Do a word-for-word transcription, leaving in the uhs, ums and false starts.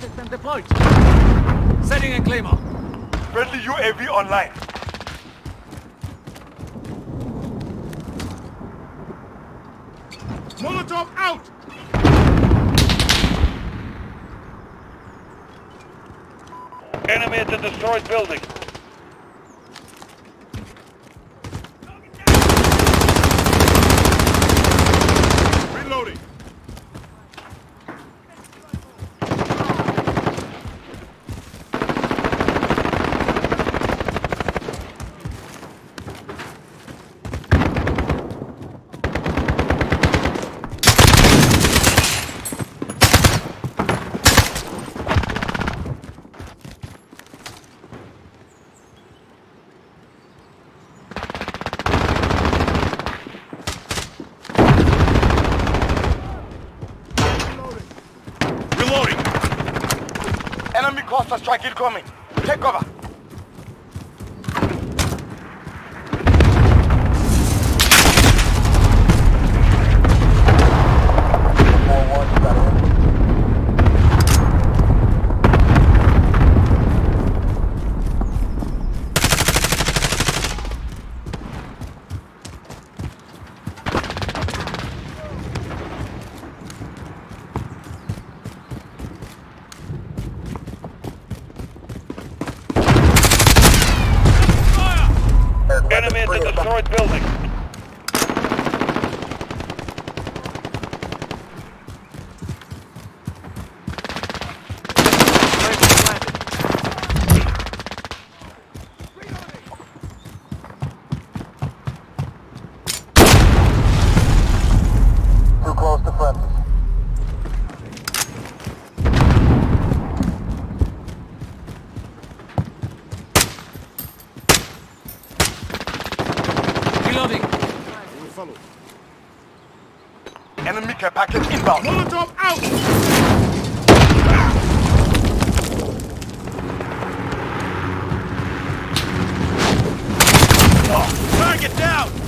System deployed. Setting a claimer. Friendly U A V online. Molotov out! Enemy at the destroyed building. Reloading. Enemy cluster strike incoming. Take cover. Enemy at the destroyed building. Too close to friendly. Follow. Enemy care package inbound. Molotov out! Ah! Oh, target down!